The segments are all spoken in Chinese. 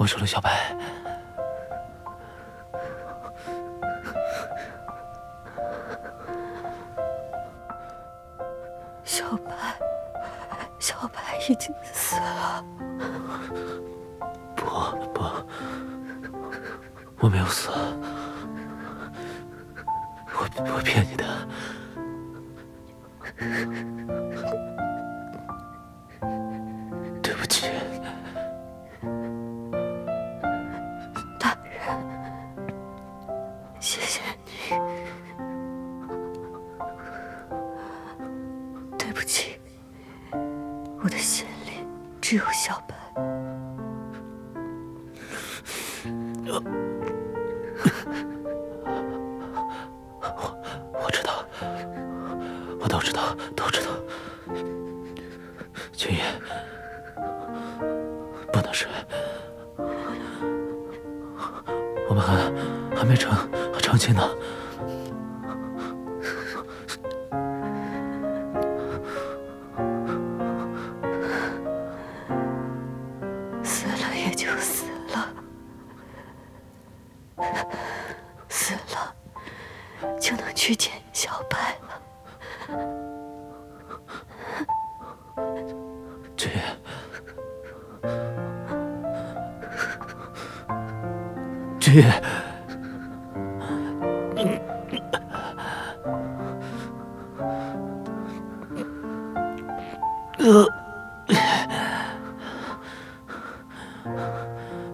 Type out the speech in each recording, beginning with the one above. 我说陆小白，小白已经死了。不，我没有死，我骗你的。 对不起，大人，谢谢你，对不起，我的心里只有小白。我知道。 我都知道，君爷不能睡，我们还没成亲呢。死了也就死了，死了就能去见小白了。 君爷，君爷，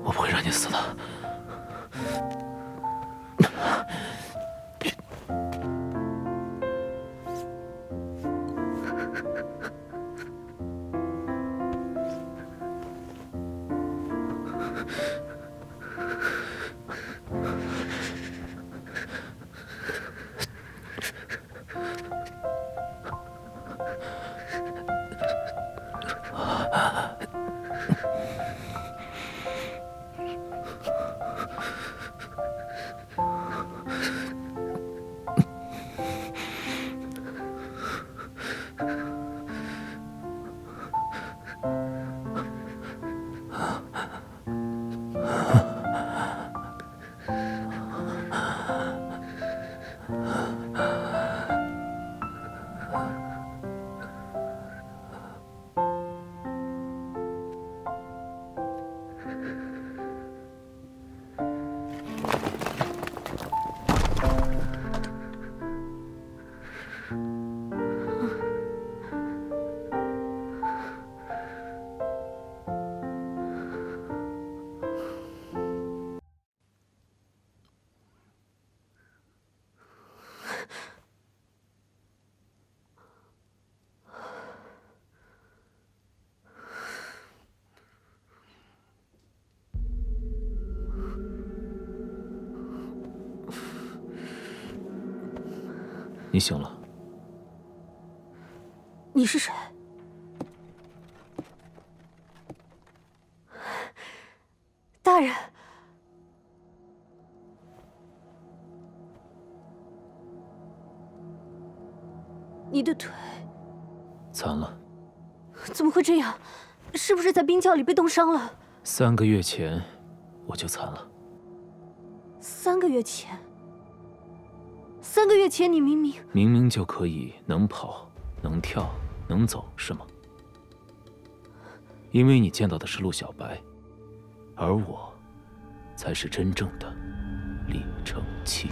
我不会让你死的。 你醒了。你是谁？大人，你的腿残了。怎么会这样？是不是在冰窖里被冻伤了？3个月前我就残了。3个月前。 3个月前，你明明就可以能跑、能跳、能走，是吗？因为你见到的是陆小白，而我才是真正的李承器。